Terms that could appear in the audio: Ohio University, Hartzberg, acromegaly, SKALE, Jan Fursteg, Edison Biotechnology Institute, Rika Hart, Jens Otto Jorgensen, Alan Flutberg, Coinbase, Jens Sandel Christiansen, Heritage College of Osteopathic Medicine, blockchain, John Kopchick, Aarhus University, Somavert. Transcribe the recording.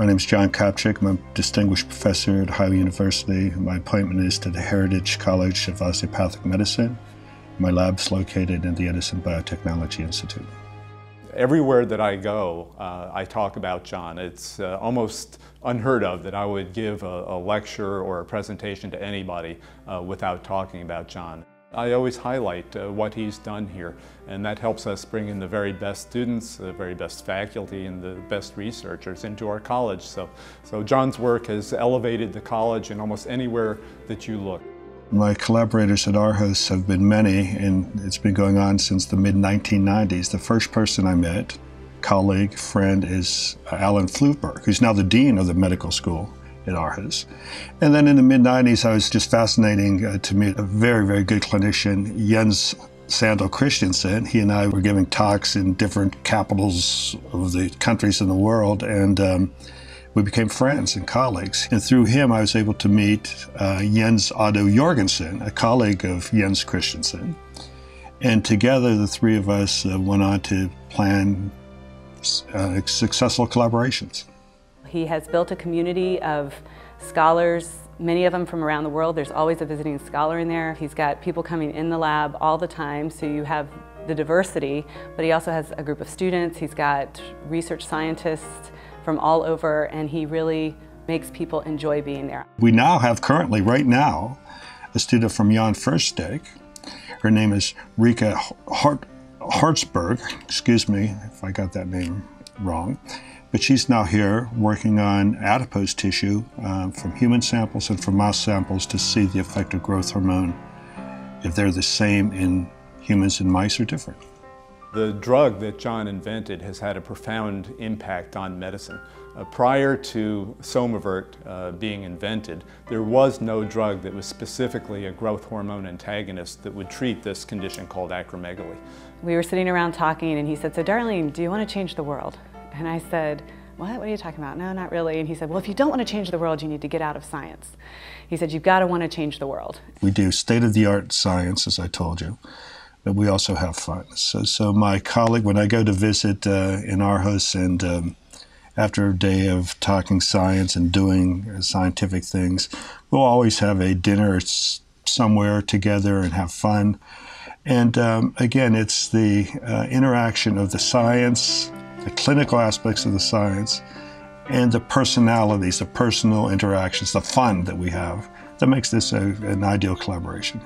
My name is John Kopchick. I'm a distinguished professor at Ohio University. My appointment is to the Heritage College of Osteopathic Medicine. My lab's located in the Edison Biotechnology Institute. Everywhere that I go, I talk about John. It's almost unheard of that I would give a lecture or a presentation to anybody without talking about John. I always highlight what he's done here, and that helps us bring in the very best students, the very best faculty, and the best researchers into our college. So John's work has elevated the college in almost anywhere that you look. My collaborators at Aarhus have been many, and it's been going on since the mid-1990s. The first person I met, colleague, friend, is Alan Flutberg, who's now the dean of the medical school at Aarhus. And then in the mid-90s, I was just fascinating to meet a very, very good clinician, Jens Sandel Christiansen. He and I were giving talks in different capitals of the countries in the world, and we became friends and colleagues. And through him, I was able to meet Jens Otto Jorgensen, a colleague of Jens Christiansen. And together, the three of us went on to plan successful collaborations. He has built a community of scholars, many of them from around the world. There's always a visiting scholar in there. He's got people coming in the lab all the time, so you have the diversity, but he also has a group of students. He's got research scientists from all over, and he really makes people enjoy being there. We now have currently, right now, a student from Jan Fursteg. Her name is Rika Hart, Hartzberg, excuse me if I got that name wrong. But she's now here working on adipose tissue from human samples and from mouse samples to see the effect of growth hormone, if they're the same in humans and mice or different. The drug that John invented has had a profound impact on medicine. Prior to Somavert being invented, there was no drug that was specifically a growth hormone antagonist that would treat this condition called acromegaly. We were sitting around talking, and he said, "So darling, do you want to change the world?" And I said, "What are you talking about? No, not really." And he said, "Well, if you don't want to change the world, you need to get out of science." He said, "You've got to want to change the world." We do state-of-the-art science, as I told you, but we also have fun. So my colleague, when I go to visit in Aarhus, and after a day of talking science and doing scientific things, we'll always have a dinner somewhere together and have fun. And again, it's the interaction of the science, the clinical aspects of the science, and the personalities, the personal interactions, the fun that we have, that makes this an ideal collaboration.